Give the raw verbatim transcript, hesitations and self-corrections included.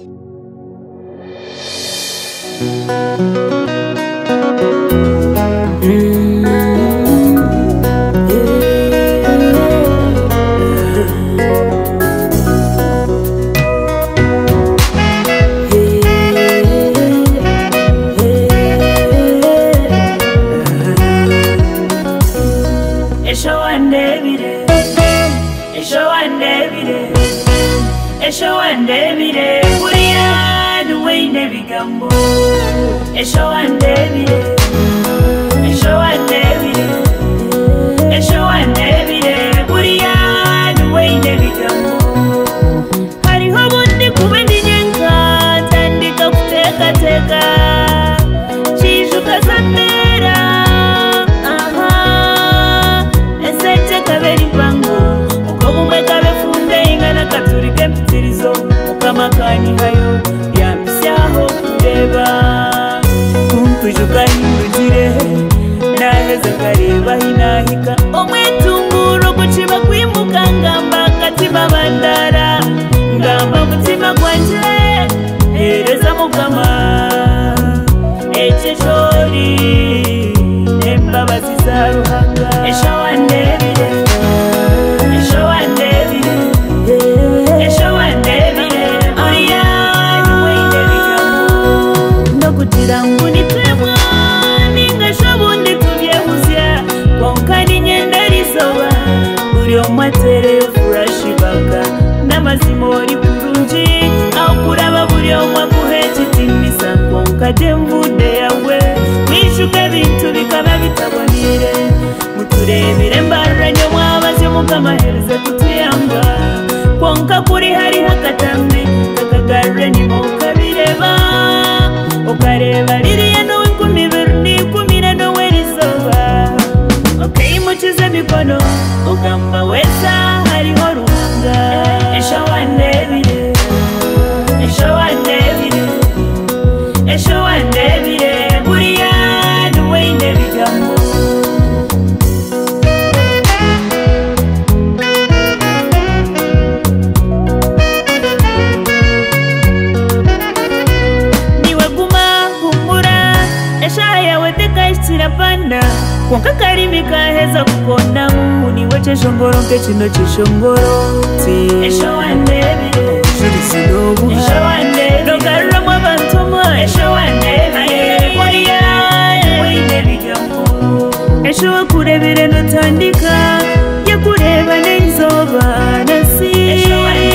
Eshi owandebire, eshi owandebire, eshi owandebire, uriyani wende bigambo. Eshi owandebire, eshi owandebire, eshi owandebire, uriyani wende bigambo. Hariho mundi kubendi nyenga, tandika kuteka teka, chijuka zatera. Kamakani hayo ya msiaho kuteba kumpujuka indujire naheza kareba hinahika omwetunguru kuchiba kwimuka ngamba katiba bandara ngamba kutima kwanje hereza mukama echechori nembabazi za ruhanga. Eshi owandebire, matere furashibaka namazimori kurunji akuraba buri omwe kuhechitimisa konkade mvude yawe mwishuke bintu bikaba bitabonire muturebire mbaranye mwabaze mukama hereza kutuyamba konka kuri hari hakatambe kakagarre ni mukabireba ukareba ririye no wikumibiri nikumire no werizoba okeimuchize mikono ukamba weza hariho ruhanga. Eshi owandebire, eshi owandebire, eshi owandebire, uriyani wende bigambo. Niwe guma humura esha yawe tekashira panda konka karimi kaheza kukona muni weche shongoro kechino chishongoro ti. Eshi owandebire, judisidobu eshi owandebire, nogara mwabantomwa eshi owandebire, uriyani wende bigambo. Eshi wakurebire notandika yakureba neizoba nasi Eshi owandebire.